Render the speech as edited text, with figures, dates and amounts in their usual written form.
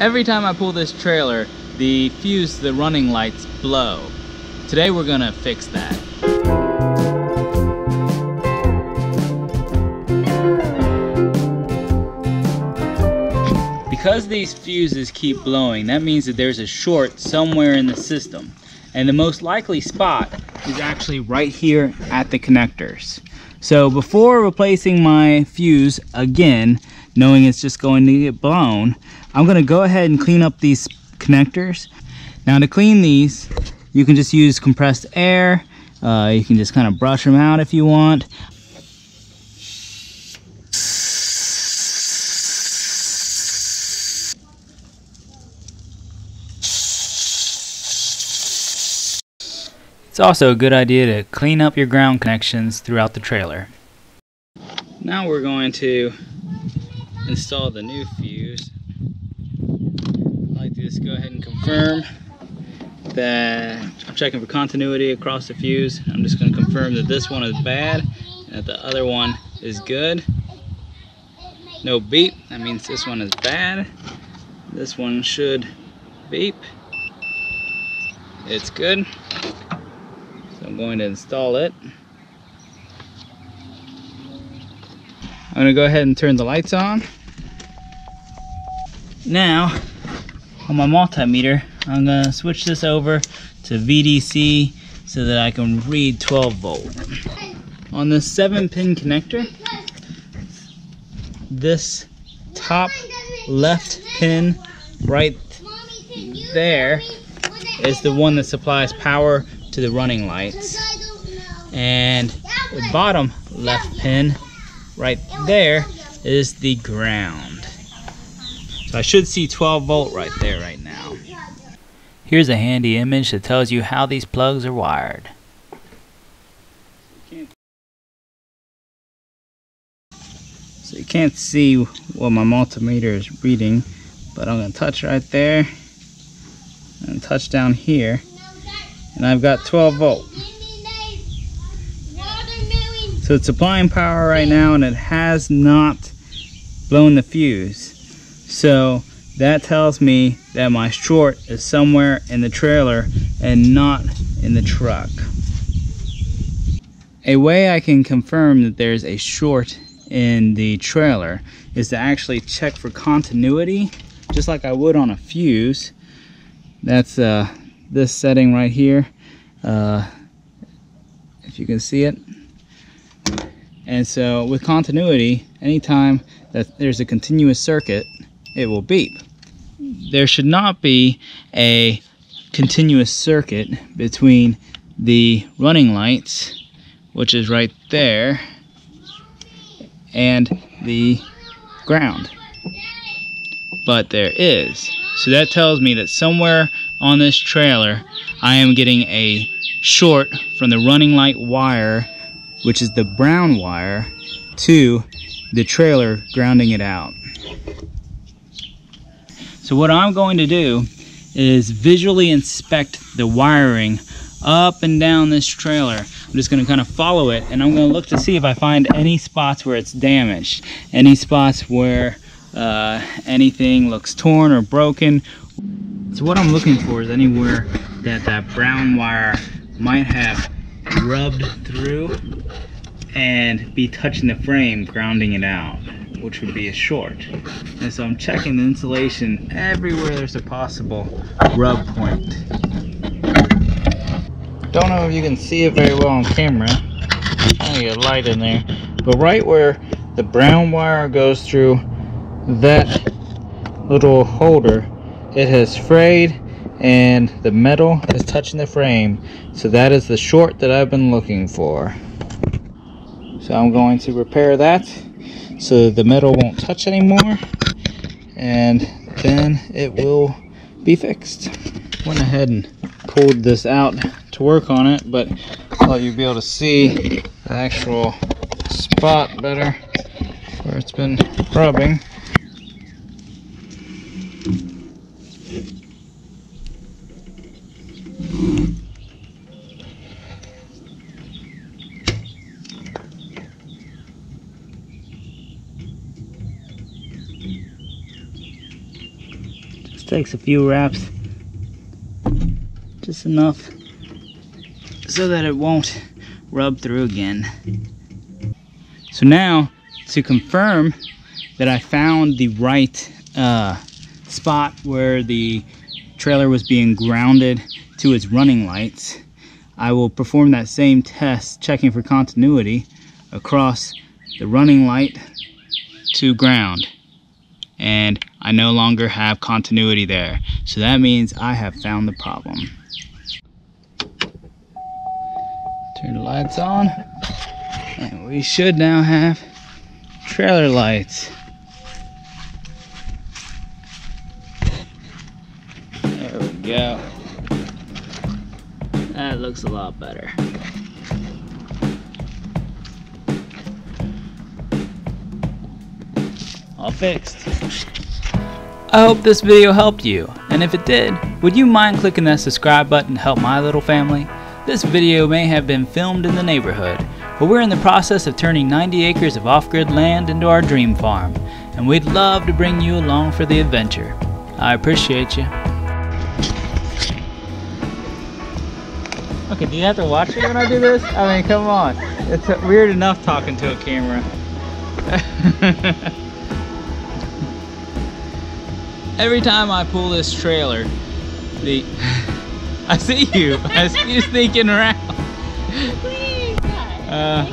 Every time I pull this trailer, the fuse, the running lights blow. Today we're gonna fix that. Because these fuses keep blowing, that means that there's a short somewhere in the system. And the most likely spot is actually right here at the connectors. So before replacing my fuse again, knowing it's just going to get blown, I'm gonna go ahead and clean up these connectors. Now to clean these, you can just use compressed air. You can just kind of brush them out if you want. It's also a good idea to clean up your ground connections throughout the trailer. Now we're going to install the new fuse. I'd like to just go ahead and confirm that I'm checking for continuity across the fuse. I'm just going to confirm that this one is bad and that the other one is good. No beep, that means this one is bad. This one should beep. It's good. I'm going to install it. I'm going to go ahead and turn the lights on. Now, on my multimeter, I'm going to switch this over to VDC so that I can read 12 volt. On this 7-pin connector, this top left pin right there is the one that supplies power to the running lights, and the bottom left pin right there is the ground. So I should see 12 volt right there right now. Here's a handy image that tells you how these plugs are wired. So you can't see what my multimeter is reading, but I'm going to touch right there and touch down here. And I've got 12 volt. So it's supplying power right now, and it has not blown the fuse. So that tells me that my short is somewhere in the trailer and not in the truck. A way I can confirm that there's a short in the trailer is to actually check for continuity, just like I would on a fuse. That's this setting right here, if you can see it. And so with continuity, anytime that there's a continuous circuit, it will beep. There should not be a continuous circuit between the running lights, which is right there, and the ground, but there is. So that tells me that somewhere on this trailer, I am getting a short from the running light wire, which is the brown wire, to the trailer, grounding it out. So what I'm going to do is visually inspect the wiring up and down this trailer. I'm just going to kind of follow it, and I'm going to look to see if I find any spots where it's damaged, any spots where anything looks torn or broken. So what I'm looking for is anywhere that that brown wire might have rubbed through and be touching the frame, grounding it out, which would be a short. And so I'm checking the insulation everywhere there's a possible rub point. Don't know if you can see it very well on camera. I'm trying to get light in there. But right where the brown wire goes through that little holder, it has frayed and the metal is touching the frame. So that is the short that I've been looking for. So I'm going to repair that so the metal won't touch anymore, and then it will be fixed. Went ahead and pulled this out to work on it, but I thought you'd be able to see the actual spot better where it's been rubbing. Just takes a few wraps, just enough so that it won't rub through again. So now, to confirm that I found the right spot where the trailer was being grounded to its running lights, I will perform that same test, checking for continuity across the running light to ground. And I no longer have continuity there. So that means I have found the problem. Turn the lights on, and we should now have trailer lights. There we go. That looks a lot better. All fixed. I hope this video helped you, and if it did, would you mind clicking that subscribe button to help my little family? This video may have been filmed in the neighborhood, but we're in the process of turning 90 acres of off-grid land into our dream farm, and we'd love to bring you along for the adventure. I appreciate you. Okay, do you have to watch me when I do this? I mean, come on. It's weird enough talking to a camera. Every time I pull this trailer, I see you. I see you sneaking around. Please,